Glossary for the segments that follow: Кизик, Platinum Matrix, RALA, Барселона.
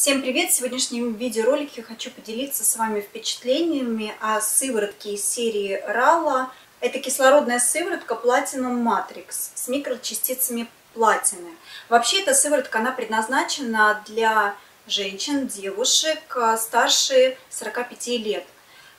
Всем привет! В сегодняшнем видеоролике хочу поделиться с вами впечатлениями о сыворотке из серии RALA. Это кислородная сыворотка Platinum Matrix с микрочастицами платины. Вообще эта сыворотка, она предназначена для женщин, девушек старше 45 лет.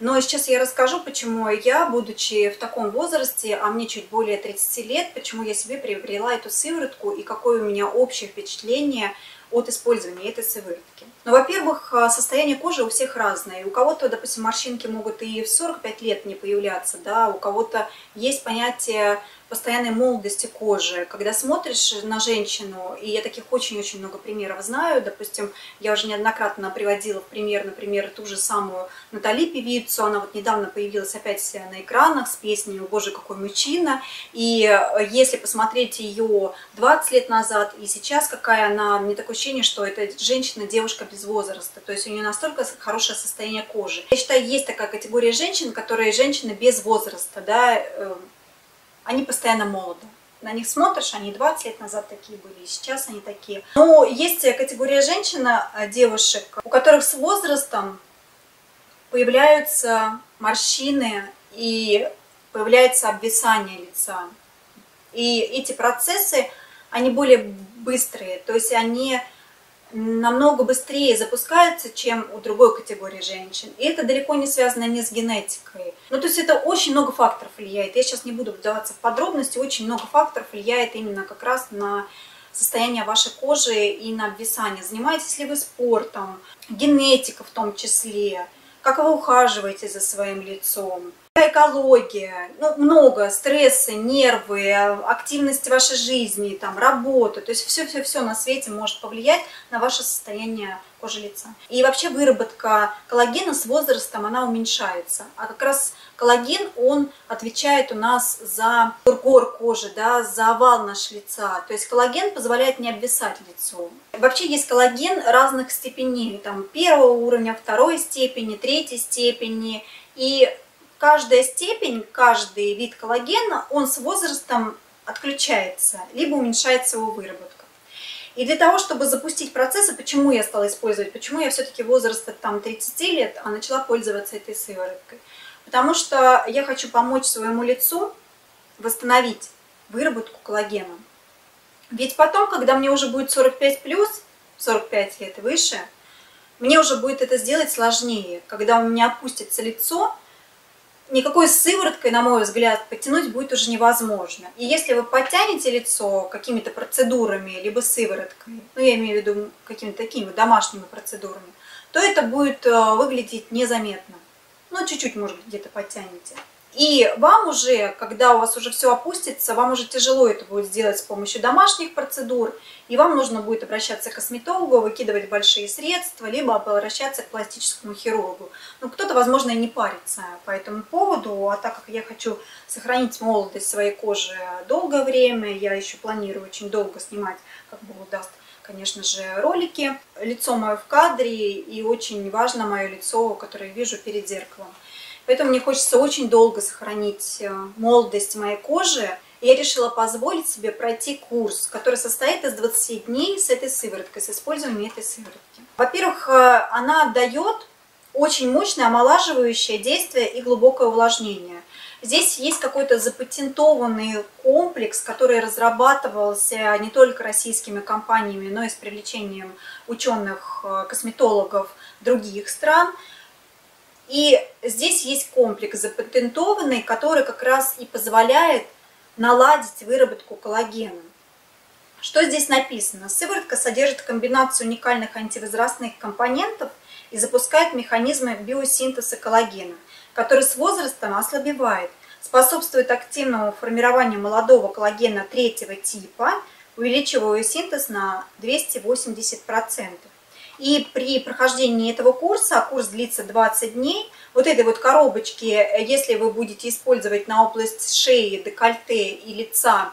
Но сейчас я расскажу, почему я, будучи в таком возрасте, а мне чуть более 30 лет, почему я себе приобрела эту сыворотку и какое у меня общее впечатление от использования этой сыворотки. Ну, во-первых, состояние кожи у всех разное. У кого-то, допустим, морщинки могут и в 45 лет не появляться, да, у кого-то есть понятие постоянной молодости кожи. Когда смотришь на женщину, и я таких очень-очень много примеров знаю, допустим, я уже неоднократно приводила в пример, например, ту же самую Натали Певицу, она вот недавно появилась опять на экранах с песней «О боже, какой мужчина», и если посмотреть ее 20 лет назад и сейчас, какая она, мне такое ощущение, что это женщина, девушка без возраста, то есть у нее настолько хорошее состояние кожи. Я считаю, есть такая категория женщин, которые женщины без возраста, да, они постоянно молоды. На них смотришь, они 20 лет назад такие были, и сейчас они такие. Но есть категория женщин, девушек, у которых с возрастом появляются морщины и появляется обвисание лица. И эти процессы, они более быстрые, то есть они намного быстрее запускаются, чем у другой категории женщин. И это далеко не связано ни с генетикой. Ну, то есть это очень много факторов влияет. Я сейчас не буду вдаваться в подробности. Очень много факторов влияет именно как раз на состояние вашей кожи и на обвисание. Занимаетесь ли вы спортом, генетика в том числе, как вы ухаживаете за своим лицом, экология, ну, много стресса, нервы, активность вашей жизни, там, работа, то есть все-все-все на свете может повлиять на ваше состояние кожи лица. И вообще выработка коллагена с возрастом, она уменьшается, а как раз коллаген, он отвечает у нас за тургор кожи, да, за овал нашего лица, то есть коллаген позволяет не обвисать лицо. Вообще есть коллаген разных степеней, там, первого уровня, второй степени, третьей степени, и каждая степень, каждый вид коллагена, он с возрастом отключается, либо уменьшается его выработка. И для того, чтобы запустить процессы, почему я стала использовать, почему я все-таки возраста там 30 лет, а начала пользоваться этой сывороткой. Потому что я хочу помочь своему лицу восстановить выработку коллагена. Ведь потом, когда мне уже будет 45+, 45 лет и выше, мне уже будет это сделать сложнее, когда у меня опустится лицо. Никакой сывороткой, на мой взгляд, подтянуть будет уже невозможно. И если вы подтянете лицо какими-то процедурами, либо сывороткой, ну, я имею в виду какими-то такими домашними процедурами, то это будет выглядеть незаметно. Ну, чуть-чуть, может быть, где-то подтянете. И вам уже, когда у вас уже все опустится, вам уже тяжело это будет сделать с помощью домашних процедур, и вам нужно будет обращаться к косметологу, выкидывать большие средства, либо обращаться к пластическому хирургу. Ну, кто-то, возможно, и не парится по этому поводу, а так как я хочу сохранить молодость своей кожи долгое время, я еще планирую очень долго снимать, как Бог даст, конечно же, ролики. Лицо мое в кадре, и очень важно мое лицо, которое вижу перед зеркалом. Поэтому мне хочется очень долго сохранить молодость моей кожи. Я решила позволить себе пройти курс, который состоит из 20 дней с этой сывороткой, с использованием этой сыворотки. Во-первых, она дает очень мощное омолаживающее действие и глубокое увлажнение. Здесь есть какой-то запатентованный комплекс, который разрабатывался не только российскими компаниями, но и с привлечением ученых, косметологов других стран. И здесь есть комплекс запатентованный, который как раз и позволяет наладить выработку коллагена. Что здесь написано? Сыворотка содержит комбинацию уникальных антивозрастных компонентов и запускает механизмы биосинтеза коллагена, который с возрастом ослабевает, способствует активному формированию молодого коллагена третьего типа, увеличивая синтез на 280%. И при прохождении этого курса, курс длится 20 дней, вот этой вот коробочки, если вы будете использовать на область шеи, декольте и лица,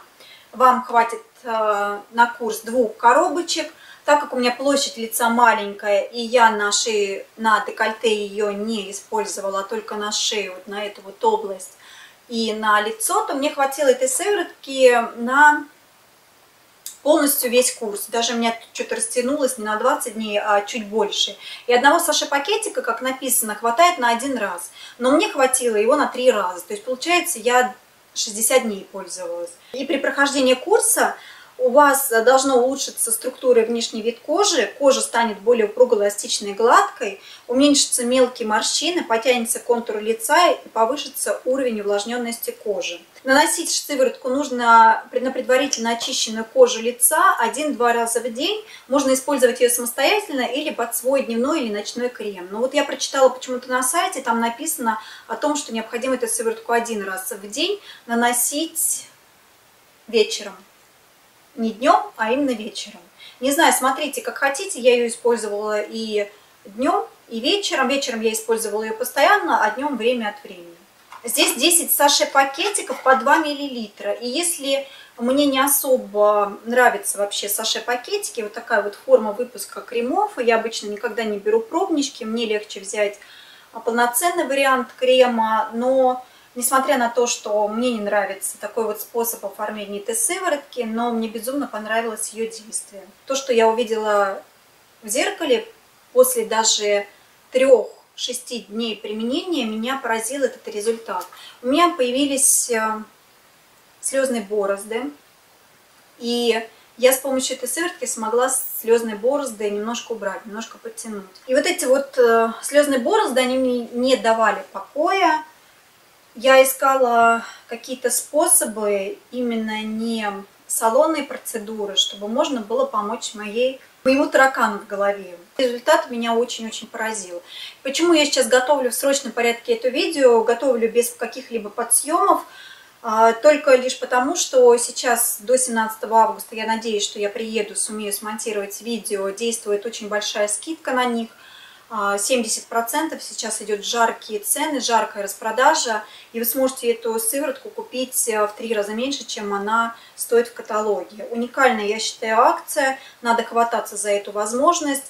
вам хватит на курс 2 коробочек. Так как у меня площадь лица маленькая, и я на шее, на декольте ее не использовала, а только на шею, вот на эту вот область и на лицо, то мне хватило этой сыворотки на полностью весь курс. Даже у меня что-то растянулось не на 20 дней, а чуть больше. И одного Саши пакетика, как написано, хватает на один раз. Но мне хватило его на 3 раза. То есть, получается, я 60 дней пользовалась. И при прохождении курса у вас должно улучшиться структура и внешний вид кожи, кожа станет более упругой, эластичной и гладкой, уменьшатся мелкие морщины, потянется контур лица и повышится уровень увлажненности кожи. Наносить сыворотку нужно на предварительно очищенную кожу лица 1-2 раза в день. Можно использовать ее самостоятельно или под свой дневной или ночной крем. Но вот я прочитала почему-то на сайте, там написано о том, что необходимо эту сыворотку 1 раз в день наносить вечером. Не днем, а именно вечером. Не знаю, смотрите, как хотите. Я ее использовала и днем, и вечером. Вечером я использовала ее постоянно, а днем время от времени. Здесь 10 Саши пакетиков по 2 мл. И если мне не особо нравятся вообще Саши пакетики, вот такая вот форма выпуска кремов, и я обычно никогда не беру пробнички, мне легче взять полноценный вариант крема, но... Несмотря на то, что мне не нравится такой вот способ оформления этой сыворотки, но мне безумно понравилось ее действие. То, что я увидела в зеркале после даже 3-6 дней применения, меня поразил этот результат. У меня появились слезные борозды, и я с помощью этой сыворотки смогла слезные борозды немножко убрать, немножко подтянуть. И вот эти вот слезные борозды, они мне не давали покоя. Я искала какие-то способы, именно не салонные процедуры, чтобы можно было помочь моему таракану в голове. Результат меня очень-очень поразил. Почему я сейчас готовлю в срочном порядке это видео, готовлю без каких-либо подсъемов, только лишь потому, что сейчас до 17 августа, я надеюсь, что я приеду, сумею смонтировать видео, действует очень большая скидка на них. 70% сейчас идет жаркие цены, жаркая распродажа, и вы сможете эту сыворотку купить в 3 раза меньше, чем она стоит в каталоге. Уникальная, я считаю, акция, надо хвататься за эту возможность,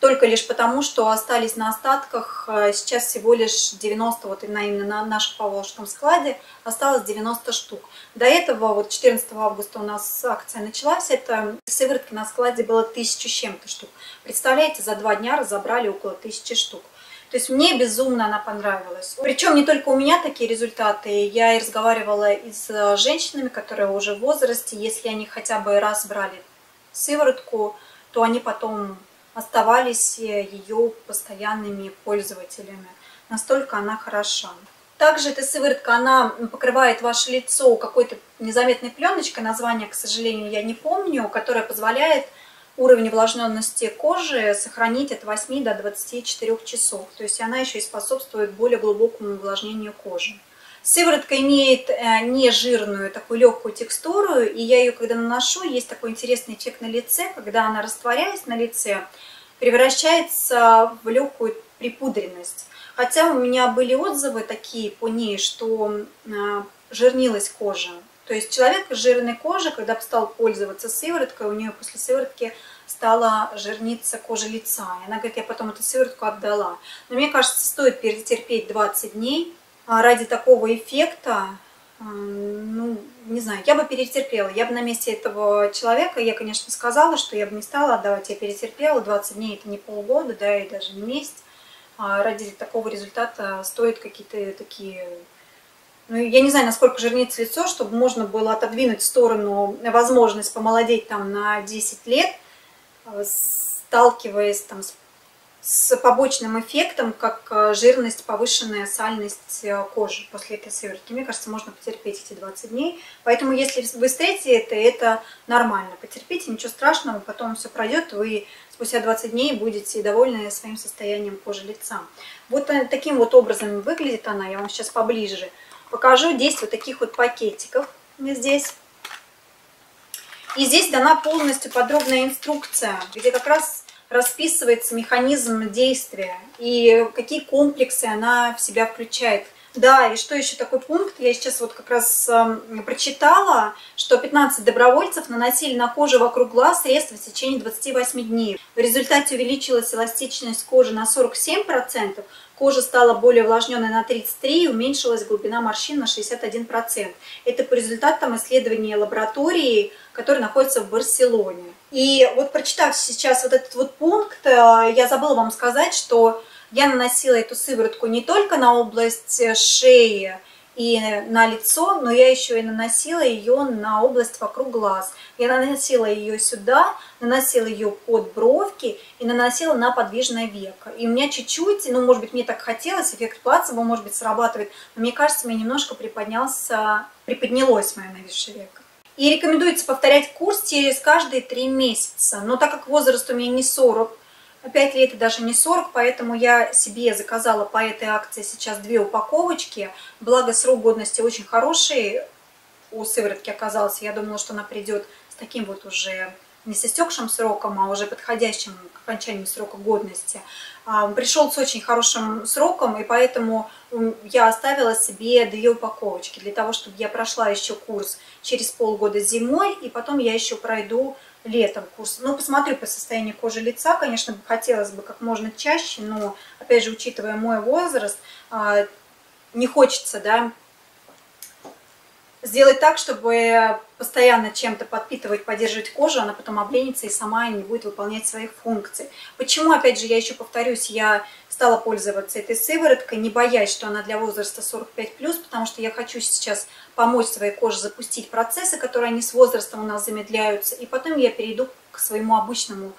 только лишь потому, что остались на остатках сейчас всего лишь 90, вот именно на нашем Поволжском складе осталось 90 штук. До этого, вот 14 августа у нас акция началась, это сыворотки на складе было 1000 с чем-то штук. Представляете, за 2 дня разобрали около 1000 штук. То есть мне безумно она понравилась. Причем не только у меня такие результаты. Я и разговаривала и с женщинами, которые уже в возрасте. Если они хотя бы раз брали сыворотку, то они потом оставались ее постоянными пользователями. Настолько она хороша. Также эта сыворотка, она покрывает ваше лицо какой-то незаметной пленочкой, название, к сожалению, я не помню, которая позволяет уровень увлажненности кожи сохранить от 8 до 24 часов. То есть она еще и способствует более глубокому увлажнению кожи. Сыворотка имеет нежирную, такую легкую текстуру, и я ее, когда наношу, есть такой интересный эффект на лице, когда она, растворяясь на лице, превращается в легкую припудренность. Хотя у меня были отзывы такие по ней, что жирнилась кожа. То есть человек с жирной кожей, когда стал пользоваться сывороткой, у нее после сыворотки стала жирниться кожа лица. И она говорит, я потом эту сыворотку отдала. Но мне кажется, стоит перетерпеть 20 дней. Ради такого эффекта, ну, не знаю, я бы перетерпела. Я бы на месте этого человека, я, конечно, сказала, что я бы не стала отдавать, я перетерпела. 20 дней это не полгода, да, и даже не месяц. Ради такого результата стоят какие-то такие... Ну, я не знаю, насколько жирнится лицо, чтобы можно было отодвинуть в сторону возможность помолодеть там на 10 лет, сталкиваясь там с побочным эффектом, как жирность, повышенная сальность кожи после этой сыворотки. Мне кажется, можно потерпеть эти 20 дней. Поэтому, если вы встретите это нормально. Потерпите, ничего страшного, потом все пройдет, вы спустя 20 дней будете довольны своим состоянием кожи лица. Вот таким вот образом выглядит она. Я вам сейчас поближе покажу. 10 вот таких вот пакетиков здесь. И здесь дана полностью подробная инструкция, где как раз расписывается механизм действия и какие комплексы она в себя включает. Да, и что еще такой пункт, я сейчас вот как раз прочитала, что 15 добровольцев наносили на кожу вокруг глаз средства в течение 28 дней. В результате увеличилась эластичность кожи на 47%, кожа стала более увлажненной на 33% и уменьшилась глубина морщин на 61%. Это по результатам исследования лаборатории, который находится в Барселоне. И вот прочитав сейчас вот этот вот пункт, я забыла вам сказать, что я наносила эту сыворотку не только на область шеи и на лицо, но я еще и наносила ее на область вокруг глаз. Я наносила ее сюда, наносила ее под бровки и наносила на подвижное веко. И у меня чуть-чуть, ну, может быть, мне так хотелось, эффект плацебо, может быть, срабатывает, но мне кажется, мне немножко приподнялось мое нависшее веко. И рекомендуется повторять курс через каждые 3 месяца. Но так как возраст у меня не 40, 5 лет и даже не 40, поэтому я себе заказала по этой акции сейчас 2 упаковочки. Благо срок годности очень хороший у сыворотки оказался. Я думала, что она придет с таким вот уже не с истекшим сроком, а уже подходящим к окончанию срока годности. Пришел с очень хорошим сроком, и поэтому я оставила себе 2 упаковочки, для того, чтобы я прошла еще курс через полгода зимой, и потом я еще пройду летом курс. Ну, посмотрю по состоянию кожи лица, конечно, хотелось бы как можно чаще, но, опять же, учитывая мой возраст, не хочется, да, сделать так, чтобы постоянно чем-то подпитывать, поддерживать кожу, она потом обленится и сама не будет выполнять своих функций. Почему, опять же, я еще повторюсь, я стала пользоваться этой сывороткой, не боясь, что она для возраста 45+, потому что я хочу сейчас помочь своей коже запустить процессы, которые они с возрастом у нас замедляются, и потом я перейду к своему обычному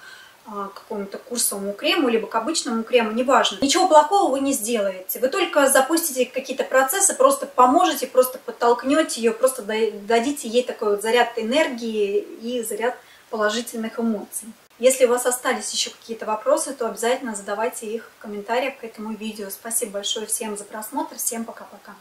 какому-то курсовому крему, либо к обычному крему, неважно. Ничего плохого вы не сделаете. Вы только запустите какие-то процессы, просто поможете, просто подтолкнете ее, просто дадите ей такой вот заряд энергии и заряд положительных эмоций. Если у вас остались еще какие-то вопросы, то обязательно задавайте их в комментариях к этому видео. Спасибо большое всем за просмотр. Всем пока-пока.